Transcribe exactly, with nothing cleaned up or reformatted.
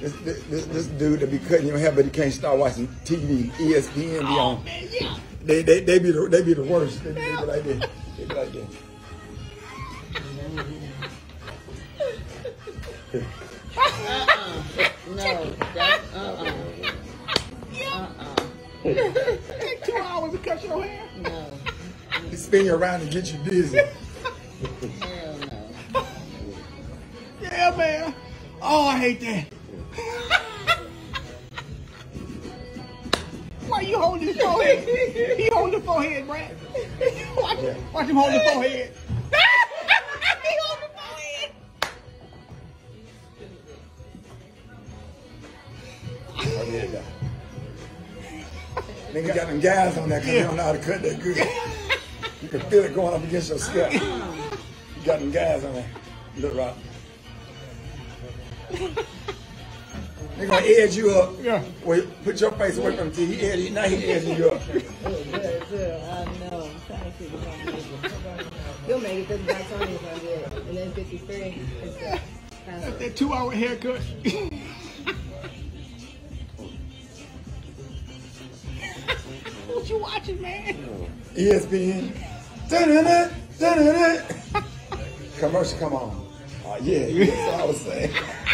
This, this, this, this dude that be cutting your hair, but he can't start watching T V. E S P N be oh, on. Man, yeah. They they they be the they be the worst. They be, they be like this. They be like this. Uh-uh. No. That's uh-uh. Uh-uh. Take two hours to cut your hair. No. They spin you around and get you busy. Hell no. Yeah, man. Oh, I hate that. Why you holding his forehead? He holding the forehead, Brad. Watch, watch him hold the forehead. He holding the forehead. Oh, yeah, yeah. Nigga got them guys on that because yeah. They don't know how to cut that good. You can feel it going up against your scalp. You got them guys on there. Look, Rob. They're gonna edge you up. Yeah. Well, put your face away from the T V. He edge you. Now he edging you up. I know. You'll make it fifty-five twenty if I do it. And then fifty-three. That's that two hour haircut. What you watching, man? E S P N. Da-da-da, da-da-da. Commercial come on. Oh, yeah, yeah, that's what I was saying.